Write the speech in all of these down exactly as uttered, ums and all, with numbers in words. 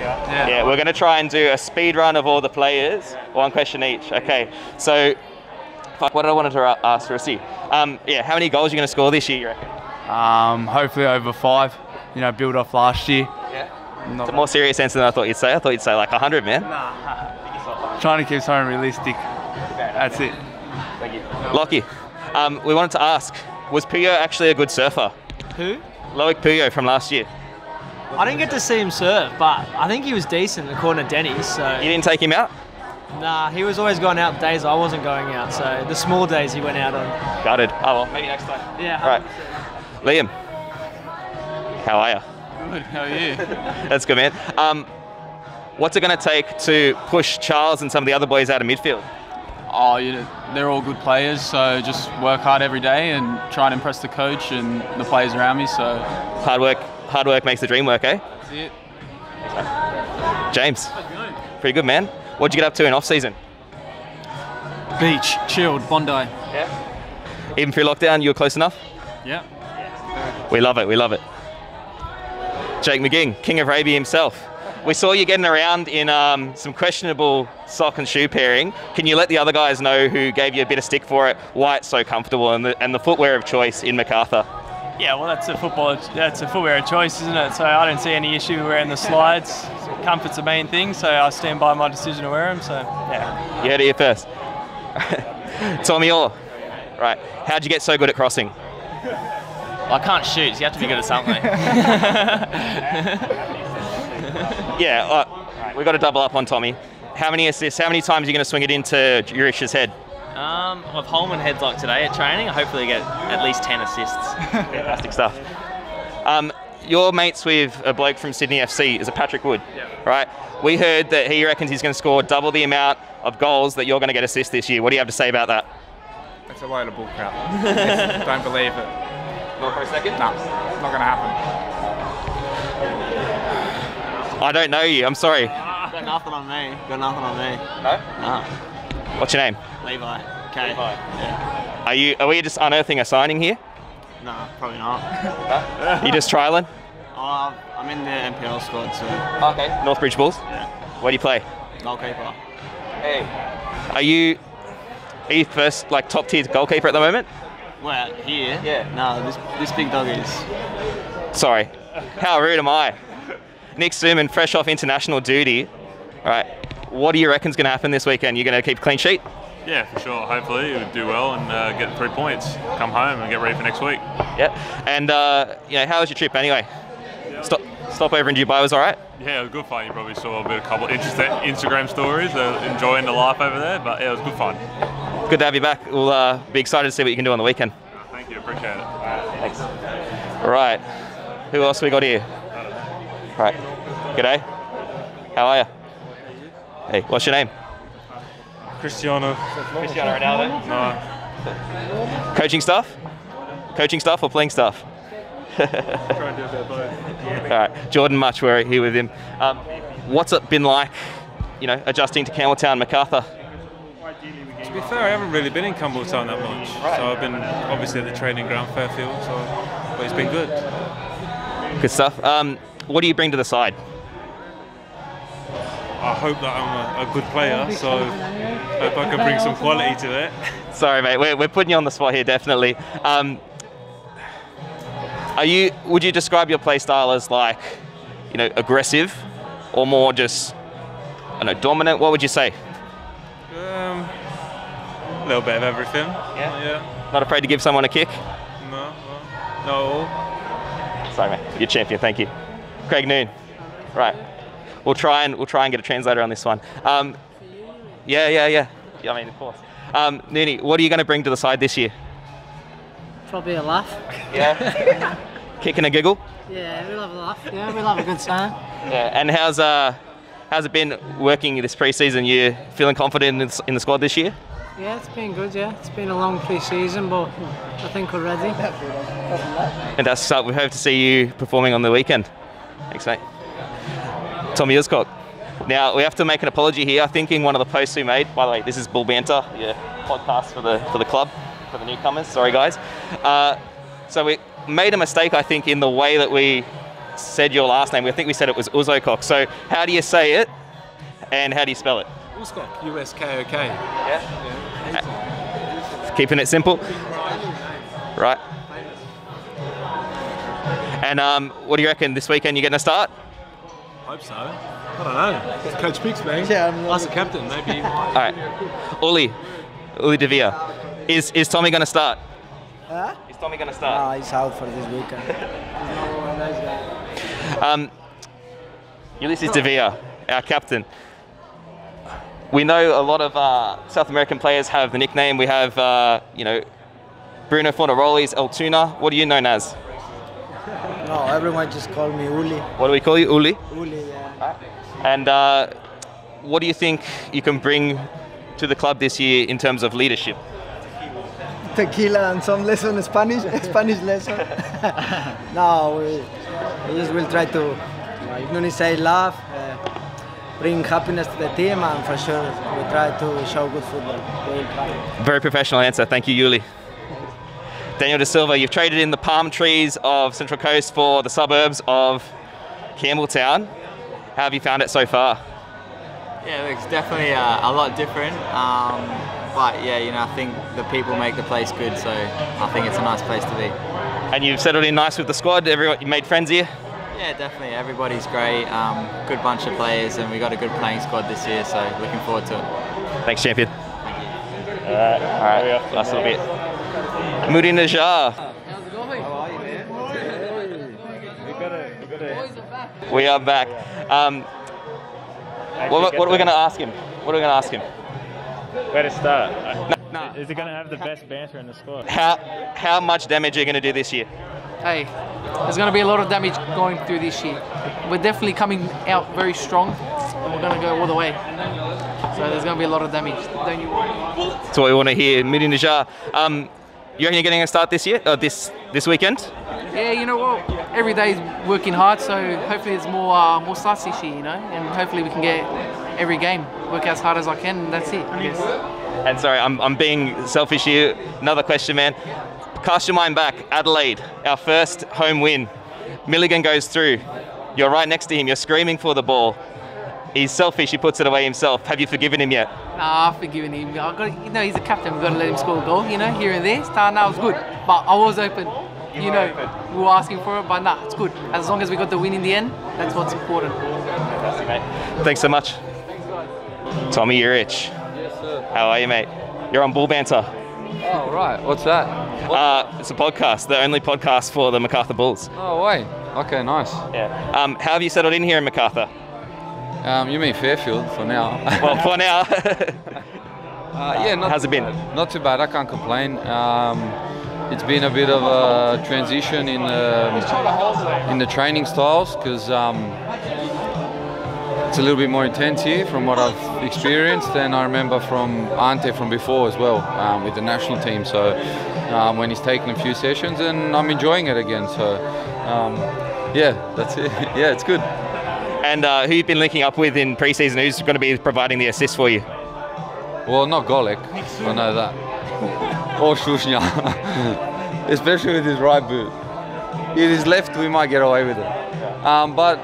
Yeah, yeah we're going to try and do a speed run of all the players, one question each. Okay, so what I wanted to ask Rissi, um, yeah, how many goals are you going to score this year, you reckon? Um, hopefully over five, you know, build off last year. Yeah. It's a more serious answer than I thought you'd say. I thought you'd say like a hundred, man. Nah. Trying to keep something realistic. That's it. Thank you. Lachie, um, we wanted to ask, was Puyo actually a good surfer? Who? Loic Puyo from last year. I didn't get to see him serve, but I think he was decent according to Denny's. So. You didn't take him out? Nah, he was always going out the days I wasn't going out, so the small days he went out on. Got it. Oh, well, maybe next time. Yeah. All right. Liam, how are you? Good, how are you? That's good, man. Um, what's it going to take to push Charles and some of the other boys out of midfield? Oh, you know, they're all good players, so just work hard every day and try and impress the coach and the players around me, so... Hard work, hard work makes the dream work, eh? That's it. So, James, how's it going? Pretty good, man. What'd you get up to in off-season? Beach, chilled, Bondi. Yeah. Even through lockdown, you were close enough? Yeah. We love it, we love it. Jake Mcging, King of Raby himself. We saw you getting around in um, some questionable sock and shoe pairing. Can you let the other guys know who gave you a bit of stick for it, why it's so comfortable, and the, and the footwear of choice in MacArthur? Yeah, well, that's a football, that's a footwear of choice, isn't it? So I don't see any issue wearing the slides. Comfort's the main thing, so I stand by my decision to wear them, so yeah. You heard it here first. Tommy Oar, right, how'd you get so good at crossing? I can't shoot, so you have to be good at something. Yeah, uh, we've got to double up on Tommy. How many assists, how many times are you going to swing it into Jurish's head? Um, I've Holman heads like today at training. I hopefully get at least ten assists. Fantastic stuff. Um, you're mates with a bloke from Sydney F C, is it Patrick Wood? Yeah. Right? We heard that he reckons he's going to score double the amount of goals that you're going to get assists this year. What do you have to say about that? That's a load of bullcrap. Don't believe it. Not for a second? No, it's not going to happen. I don't know you, I'm sorry. Got nothing on me, got nothing on me. No? No. What's your name? Levi. Okay. Levi. Yeah. Are, you, are we just unearthing a signing here? No, probably not. Huh? You just trialling? Oh, I'm in the N P L squad, so... Okay. Northbridge Bulls? Yeah. Where do you play? Goalkeeper. Hey. Are you... Are you first, like, top tier goalkeeper at the moment? Well, here? Yeah. No, this, this big dog is... Sorry. How rude am I? Nick Suman, fresh off international duty. All right. What do you reckon's going to happen this weekend? You going to keep clean sheet? Yeah, for sure. Hopefully, we'll do well and uh, get three points. Come home and get ready for next week. Yeah. And, uh, you know, how was your trip anyway? Yeah. Stop, stop over in Dubai was all right? Yeah, it was good fun. You probably saw a bit of a couple of interesting Instagram stories. Uh, enjoying the life over there, but yeah, it was good fun. Good to have you back. We'll uh, be excited to see what you can do on the weekend. Oh, thank you, appreciate it. Right, thanks. All right, who else we got here? All right, g'day. How are you? Hey, what's your name? Cristiano. Cristiano Ronaldo? No. Coaching stuff? Coaching stuff or playing stuff? Try and do a bit of both. All right, Jordan Mutch, we're here with him. Um, what's it been like, you know, adjusting to Campbelltown, MacArthur? To be fair, I haven't really been in Campbelltown that much, right. So I've been obviously at the training ground, Fairfield, so but it's been good. Good stuff. Um, what do you bring to the side? I hope that I'm a, a good player, so I hope I can bring some quality to it. Sorry, mate, we're, we're putting you on the spot here, definitely. Um, are you? Would you describe your play style as like, you know, aggressive, or more just, I don't know, dominant? What would you say? Um. A little bit of everything. Yeah. Yeah. Not afraid to give someone a kick? No. No. no. Sorry, mate. You're champion. Thank you. Craig Noone. Right. We'll try and we'll try and get a translator on this one. Um, yeah, yeah, yeah. Yeah. I mean, of course. Um, Noone, what are you going to bring to the side this year? Probably a laugh. Yeah. Kick and a giggle. Yeah, we love a laugh. Yeah, we love a good sign. Yeah. And how's uh, how's it been working this pre-season? You feeling confident in the, in the squad this year? Yeah, it's been good, yeah. It's been a long pre-season, but I think we're ready. And that's up. We hope to see you performing on the weekend. Thanks, mate. Tommy Uskok. Now, we have to make an apology here. I think in one of the posts we made, by the way, this is Bull Banter, yeah, podcast for the, for the club, for the newcomers. Sorry, guys. Uh, so we made a mistake, I think, in the way that we said your last name. I think we said it was Uskok. So how do you say it and how do you spell it? Uskok, U S K O K. Yeah? Yeah. Keeping it simple? Right. And um, what do you reckon, this weekend you're going to start? Hope so. I don't know. It's Coach Picks, man. Yeah, I'm as a captain, maybe. All right. Uli, Uli De Villa. Is, is Tommy going to start? Huh? Is Tommy going to start? No, he's out for this weekend. um, Ulises De Villa, our captain. We know a lot of uh, South American players have the nickname. We have, uh, you know, Bruno Fornaroli's El Tuna. What are you known as? No, everyone just called me Uli. What do we call you, Uli? Uli, yeah. And uh, what do you think you can bring to the club this year in terms of leadership? Tequila and some lesson Spanish, Spanish lesson. No, we, we just will try to, if Noone say love, uh, bring happiness to the team, and for sure we try to show good football. Very professional answer. Thank you, Uli. Daniel De Silva, you've traded in the palm trees of Central Coast for the suburbs of Campbelltown. How have you found it so far? Yeah, it's definitely uh, a lot different, um, but yeah, you know, I think the people make the place good, so I think it's a nice place to be. And you've settled in nice with the squad. Everyone, you made friends here? Yeah, definitely. Everybody's great. Um, good bunch of players, and we got a good playing squad this year, so looking forward to it. Thanks, champion. Thank you. All right, all right. Last little bit. Moudi Najjar. How's it going? How are you, man? We got it. We got it. Boys are back. We are back. Um, what, what are we going to ask him? What are we going to ask him? Where to start? No, no. Is he going to have the best banter in the squad? How how much damage are you going to do this year? Hey, there's going to be a lot of damage going through this year. We're definitely coming out very strong, and we're going to go all the way. So there's going to be a lot of damage. Don't you worry. That's what we want to hear, Moudi Najjar. Um, You reckon you're getting a start this year, or this this weekend? Yeah, you know what? Well, every day's working hard, so hopefully it's more uh, more starts this year, you know, and hopefully we can get every game, work as hard as I can, and that's it, I guess. And sorry, I'm I'm being selfish here. Another question, man. Cast your mind back, Adelaide, our first home win. Milligan goes through. You're right next to him. You're screaming for the ball. He's selfish. He puts it away himself. Have you forgiven him yet? Nah, I've forgiven him. I've got to, you know, he's a captain. We've got to let him score a goal, you know, here and there. Nah, nah, it was good. But I was open. You, you know, open. We were asking for it, but nah, it's good. As long as we got the win in the end, that's what's important. Fantastic, mate. Thanks so much. Thanks, guys. Tommy, you're rich. Yes, sir. How are you, mate? You're on Bull Banter. Oh, right. What's that? What? Uh, it's a podcast. The only podcast for the MacArthur Bulls. Oh, wait. Okay, nice. Yeah. Um, how have you settled in here in MacArthur? Um, you mean Fairfield for now? Well, for now. uh, yeah, not how's it been? Bad. Not too bad. I can't complain. Um, it's been a bit of a transition in the in the training styles because um, it's a little bit more intense here from what I've experienced, and I remember from Ante from before as well um, with the national team. So um, when he's taken a few sessions, and I'm enjoying it again. So um, yeah, that's it. Yeah, it's good. And uh, who you've been linking up with in pre-season? Who's going to be providing the assist for you? Well, not Golec, I know that. Or Lushnia, especially with his right boot. If his left, we might get away with it. Um, but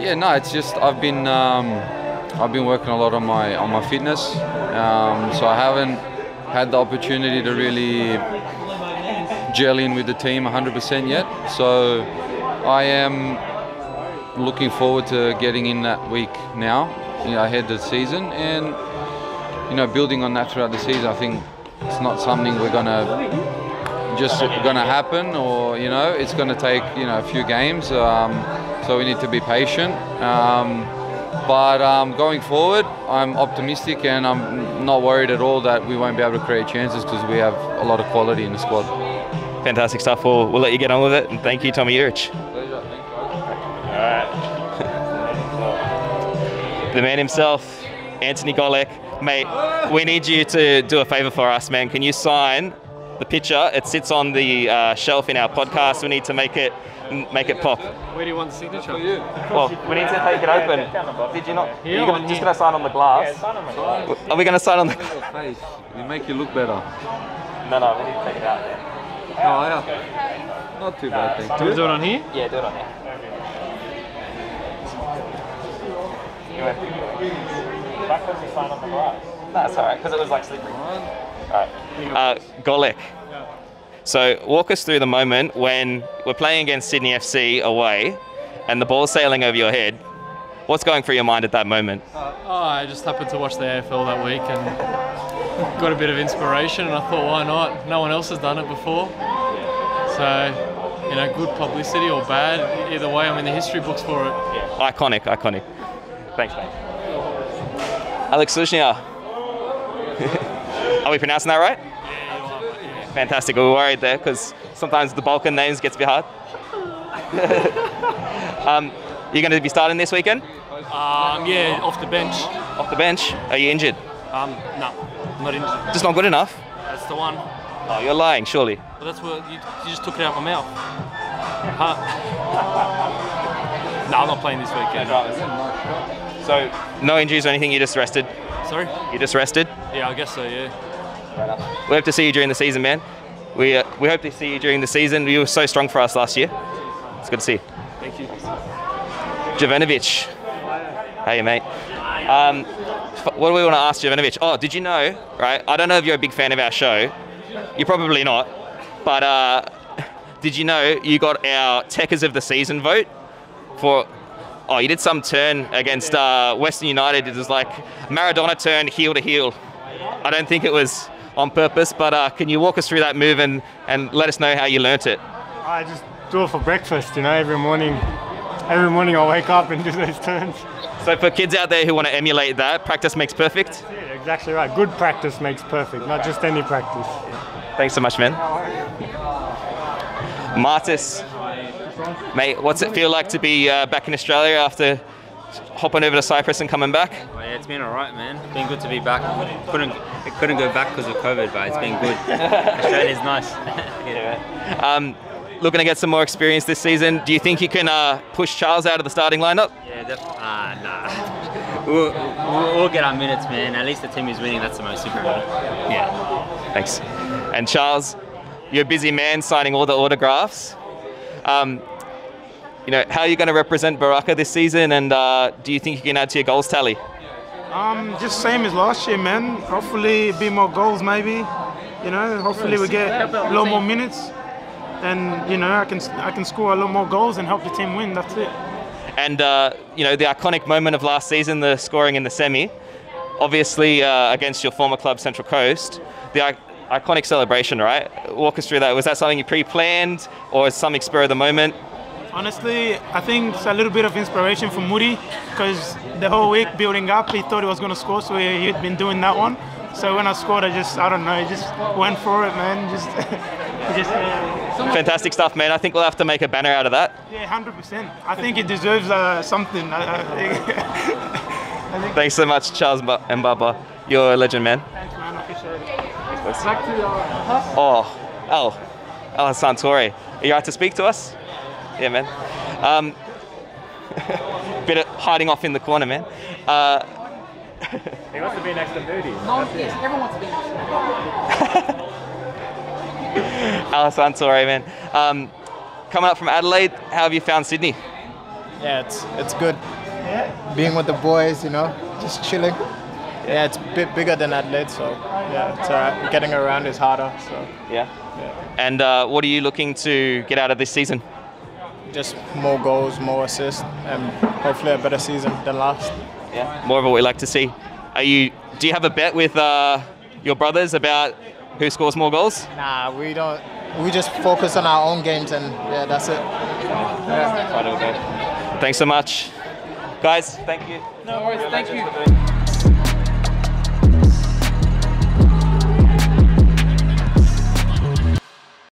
yeah, no, it's just I've been um, I've been working a lot on my on my fitness, um, so I haven't had the opportunity to really gel in with the team one hundred percent yet. So I am. Looking forward to getting in that week now, you know, ahead of the season, and you know, building on that throughout the season. I think it's not something we're gonna just gonna happen, or you know, it's gonna take you know a few games. Um, so we need to be patient. Um, but um, going forward, I'm optimistic, and I'm not worried at all that we won't be able to create chances because we have a lot of quality in the squad. Fantastic stuff. We'll, we'll let you get on with it, and thank you, Tommy Urich. The man himself, Antony Golec. Mate, we need you to do a favour for us, man. Can you sign the picture? It sits on the uh, shelf in our podcast. We need to make it make it pop. Where do you want the signature? Well, we need to take it open. Did you not? Are you gonna, just going to sign on the glass? Are we going to sign on the glass? We make you look better. No, no, we need to take it out there. No, I don't. Not too bad, thank you. Do it on here? Yeah, do it on here. you had that was the sign on the right. That's all right, because it was like sleeping. All right. Uh, Golec. So walk us through the moment when we're playing against Sydney F C away and the ball's sailing over your head. What's going through your mind at that moment? Uh, oh, I just happened to watch the A F L that week and got a bit of inspiration, and I thought, why not? No one else has done it before. So, you know, good publicity or bad, either way, I'm in the history books for it. Yeah. Iconic, iconic. Thanks, mate. Alex Lushnia. Are we pronouncing that right? Yeah, you are, yeah. Fantastic. We were worried there because sometimes the Balkan names gets a bit hard. um, you're going to be starting this weekend? Um, yeah, off the bench. Off the bench? Are you injured? Um, no, I'm not injured. Just not good enough? That's the one. Oh, you're lying, surely. Well, that's what you, you just took it out of my mouth. Huh? No, I'm not playing this weekend. No, so, no injuries or anything? You just rested? Sorry? You just rested? Yeah, I guess so, yeah. Right up. We hope to see you during the season, man. We, uh, we hope to see you during the season. You were so strong for us last year. It's good to see you. Thank you. Jovanovic. Hey, mate. Um, what do we want to ask Jovanovic? Oh, did you know, right? I don't know if you're a big fan of our show. You're probably not. But uh, did you know you got our Techers of the Season vote for... Oh, you did some turn against uh, Western United. It was like Maradona turn heel to heel. I don't think it was on purpose, but uh, can you walk us through that move and, and let us know how you learnt it? I just do it for breakfast, you know, every morning. Every morning I wake up and do those turns. So for kids out there who want to emulate that, practice makes perfect? That's it, exactly right. Good practice makes perfect, not just any practice. Thanks so much, man. Martis, mate, what's it feel like to be uh, back in Australia after hopping over to Cyprus and coming back? Oh, yeah, it's been all right, man. It's been good to be back. Couldn't, it couldn't go back because of COVID, but it's been good. Australia's nice. Yeah, right. Um, looking to get some more experience this season. Do you think you can uh, push Charles out of the starting lineup? Yeah, definitely. Uh, nah. we'll, we'll get our minutes, man. At least the team is winning. That's the most important. Yeah. Thanks. And Charles, you're a busy man signing all the autographs. Um, you know, how are you going to represent Baraka this season? And uh, do you think you can add to your goals tally? Um, just same as last year, man. Hopefully, a bit more goals, maybe. You know, hopefully we get a lot more minutes. And you know, I can I can score a lot more goals and help the team win. That's it. And uh, you know, the iconic moment of last season, the scoring in the semi, obviously uh, against your former club Central Coast, the iconic celebration, right? Walk us through that. Was that something you pre-planned, or is something spur of the moment? Honestly, I think it's a little bit of inspiration from Moudi, because the whole week building up, he thought he was going to score, so he, he'd been doing that one. So when I scored, I just I don't know, just went for it, man. Just, just. Uh, Fantastic stuff, man. I think we'll have to make a banner out of that. Yeah, one hundred percent. I think it deserves uh, something. I think. Thanks so much, Charles Mbaba. You're a legend, man. Thanks, man. I appreciate it. Back to the house. Oh, oh, oh, Santori. Are you right to speak to us? Yeah, man. Um, bit of hiding off in the corner, man. Uh, he wants to be next to Moudi. No, yes, everyone wants to be next to Moudi. Aleksandar, sorry, man. Um, coming up from Adelaide, how have you found Sydney? Yeah, it's it's good. Yeah. Being with the boys, you know, just chilling. Yeah, it's a bit bigger than Adelaide, so yeah, it's alright. Getting around is harder. So yeah. Yeah. And uh, what are you looking to get out of this season? Just more goals, more assists, and hopefully a better season than last. Yeah, more of what we like to see. Are you? Do you have a bet with uh, your brothers about? Who scores more goals? Nah, we don't. We just focus on our own games, and yeah, that's it. Yeah. Thanks so much, guys. Thank you. No worries. Thank you.